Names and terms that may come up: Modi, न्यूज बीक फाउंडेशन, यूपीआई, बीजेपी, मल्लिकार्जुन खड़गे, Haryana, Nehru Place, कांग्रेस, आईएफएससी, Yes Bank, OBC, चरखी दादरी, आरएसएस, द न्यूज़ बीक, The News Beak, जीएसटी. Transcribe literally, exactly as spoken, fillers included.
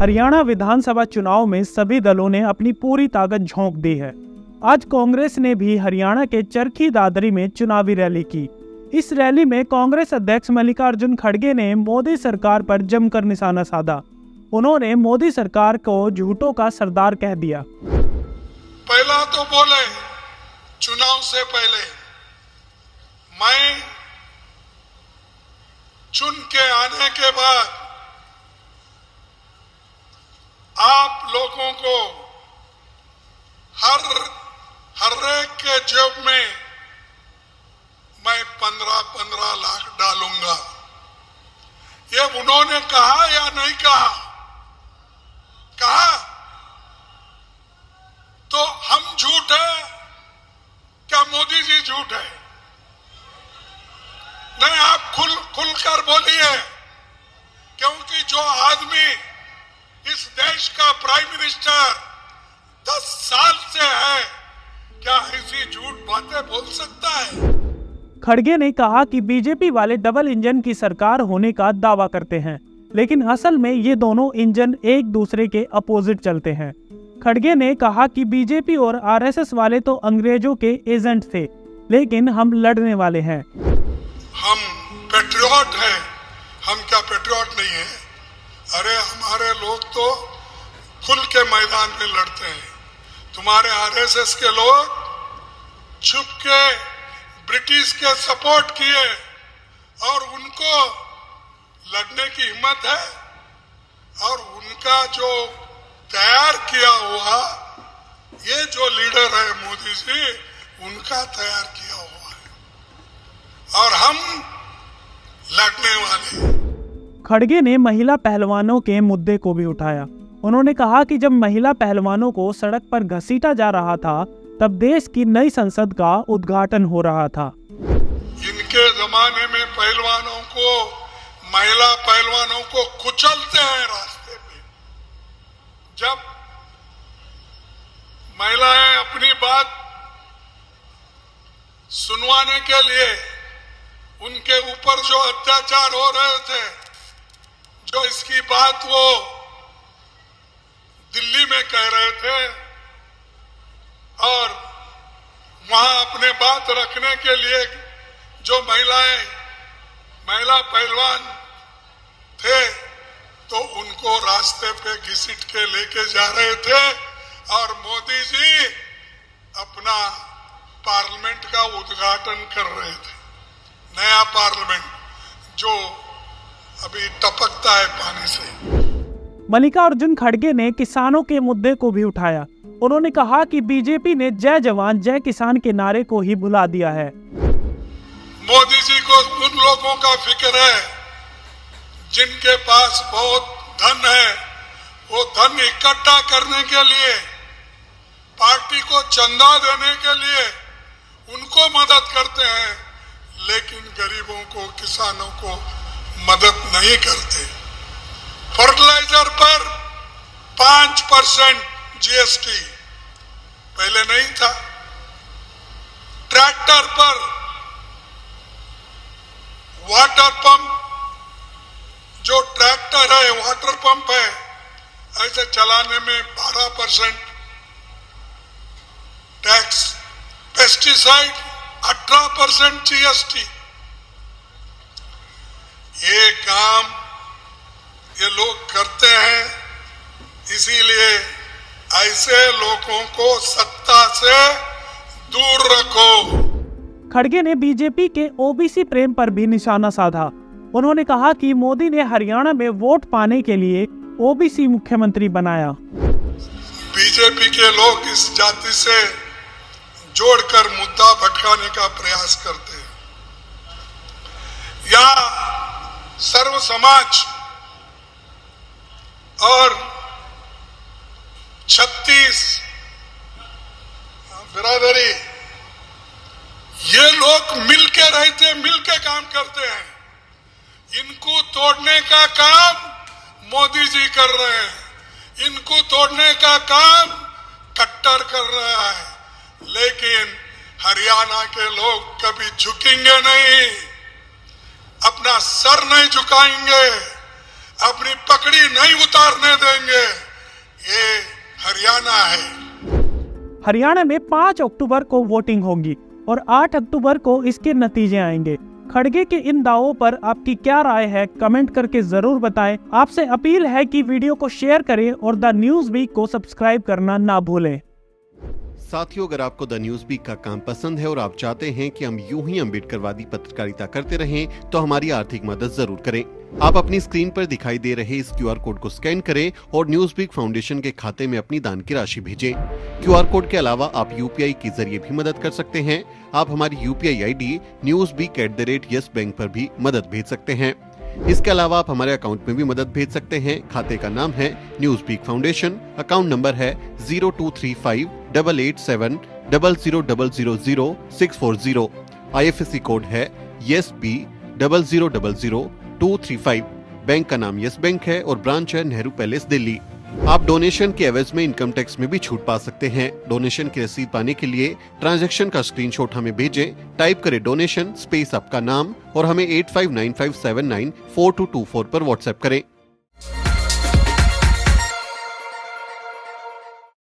हरियाणा विधानसभा चुनाव में सभी दलों ने अपनी पूरी ताकत झोंक दी है। आज कांग्रेस ने भी हरियाणा के चरखी दादरी में चुनावी रैली की। इस रैली में कांग्रेस अध्यक्ष मल्लिकार्जुन खड़गे ने मोदी सरकार पर जमकर निशाना साधा। उन्होंने मोदी सरकार को झूठों का सरदार कह दिया। पहला तो बोले चुनाव से पहले मैं चुन के आने के बाद आप लोगों को हर हर एक के जेब में मैं पंद्रह पंद्रह लाख डालूंगा, ये उन्होंने कहा या नहीं कहा? कहा तो हम झूठ है क्या? मोदी जी झूठ है? नहीं, आप खुल खुलकर बोलिए, क्योंकि जो आदमी इस देश का प्राइम मिनिस्टर दस साल से है, क्या ऐसी झूठ बातें बोल सकता है? खड़गे ने कहा कि बीजेपी वाले डबल इंजन की सरकार होने का दावा करते हैं, लेकिन असल में ये दोनों इंजन एक दूसरे के अपोजिट चलते हैं। खड़गे ने कहा कि बीजेपी और आरएसएस वाले तो अंग्रेजों के एजेंट थे, लेकिन हम लड़ने वाले हैं। हम पेट्रियट हैं। हम क्या पेट्रियट नहीं है? अरे हमारे लोग तो खुल के मैदान में लड़ते हैं। तुम्हारे आरएसएस के लोग छुप के ब्रिटिश के सपोर्ट किए और उनको लड़ने की हिम्मत है। और उनका जो तैयार किया हुआ, ये जो लीडर है मोदी जी, उनका तैयार किया हुआ है और हम लड़ने वाले हैं। खड़गे ने महिला पहलवानों के मुद्दे को भी उठाया। उन्होंने कहा कि जब महिला पहलवानों को सड़क पर घसीटा जा रहा था, तब देश की नई संसद का उद्घाटन हो रहा था। इनके जमाने में पहलवानों को, महिला पहलवानों को कुचलते हैं रास्ते में। जब महिलाएं अपनी बात सुनवाने के लिए उनके ऊपर जो अत्याचार हो रहे थे, जो इसकी बात वो दिल्ली में कह रहे थे और वहां अपने बात रखने के लिए जो महिलाएं, महिला पहलवान थे, तो उनको रास्ते पे घसीट के लेके जा रहे थे। और मोदी जी अपना पार्लियामेंट का उद्घाटन कर रहे थे, नया पार्लियामेंट जो अभी टपकता है पानी से। मल्लिकार्जुन खड़गे ने किसानों के मुद्दे को भी उठाया। उन्होंने कहा कि बीजेपी ने जय जवान जय किसान के नारे को ही भुला दिया है। मोदी जी को उन लोगों का फिक्र है जिनके पास बहुत धन है। वो धन इकट्ठा करने के लिए, पार्टी को चंदा देने के लिए उनको मदद करते हैं, लेकिन गरीबों को, किसानों को मदद नहीं करते। फर्टिलाइजर पर पांच परसेंट जीएसटी पहले नहीं था। ट्रैक्टर पर, वाटर पंप, जो ट्रैक्टर है, वाटर पंप है, ऐसे चलाने में बारह परसेंट टैक्स। पेस्टिसाइड अठारह परसेंट जीएसटी। ये काम ये लोग करते हैं, इसीलिए ऐसे लोगों को सत्ता से दूर रखो। खड़गे ने बीजेपी के ओबीसी प्रेम पर भी निशाना साधा। उन्होंने कहा कि मोदी ने हरियाणा में वोट पाने के लिए ओबीसी मुख्यमंत्री बनाया। बीजेपी के लोग इस जाति से जोड़कर मुद्दा भटकाने का प्रयास करते हैं। या सर्व समाज और छत्तीस बिरादरी, ये लोग मिलके रहते, मिलके काम करते हैं। इनको तोड़ने का काम मोदी जी कर रहे हैं, इनको तोड़ने का काम कट्टर कर रहा है, लेकिन हरियाणा के लोग कभी झुकेंगे नहीं, अपना सर नहीं झुकाएंगे। अपनी पकड़ी नहीं उतारने देंगे। ये हरियाणा है। हरियाणा में पाँच अक्टूबर को वोटिंग होगी और आठ अक्टूबर को इसके नतीजे आएंगे। खड़गे के इन दावों पर आपकी क्या राय है, कमेंट करके जरूर बताएं। आपसे अपील है कि वीडियो को शेयर करें और द न्यूज़ बीक को सब्सक्राइब करना ना भूलें। साथियों, अगर आपको द न्यूज़ बीक का काम पसंद है और आप चाहते हैं कि हम यूं ही अम्बेडकरवादी पत्रकारिता करते रहें, तो हमारी आर्थिक मदद जरूर करें। आप अपनी स्क्रीन पर दिखाई दे रहे इस क्यूआर कोड को स्कैन करें और न्यूज बीक फाउंडेशन के खाते में अपनी दान की राशि भेजें। क्यूआर कोड के अलावा आप यूपीआई के जरिए भी मदद कर सकते हैं। आप हमारी यूपीआई ID news beak at the rate Yes Bank पर भी मदद भेज सकते हैं। इसके अलावा आप हमारे अकाउंट में भी मदद भेज सकते हैं। खाते का नाम है न्यूज बीक फाउंडेशन, account number है zero two three five double eight seven double zero double zero zero six four zero, आईएफएससी code है S B double zero double zero two three five. Bank का नाम yes bank है और branch है Nehru palace Delhi. आप donation के एवज में इनकम टैक्स में भी छूट पा सकते हैं। डोनेशन की रसीद पाने के लिए ट्रांजैक्शन का स्क्रीनशॉट हमें भेजें। टाइप करें डोनेशन स्पेस आपका नाम और हमें eight five nine five seven nine four two two four पर व्हाट्सएप करें।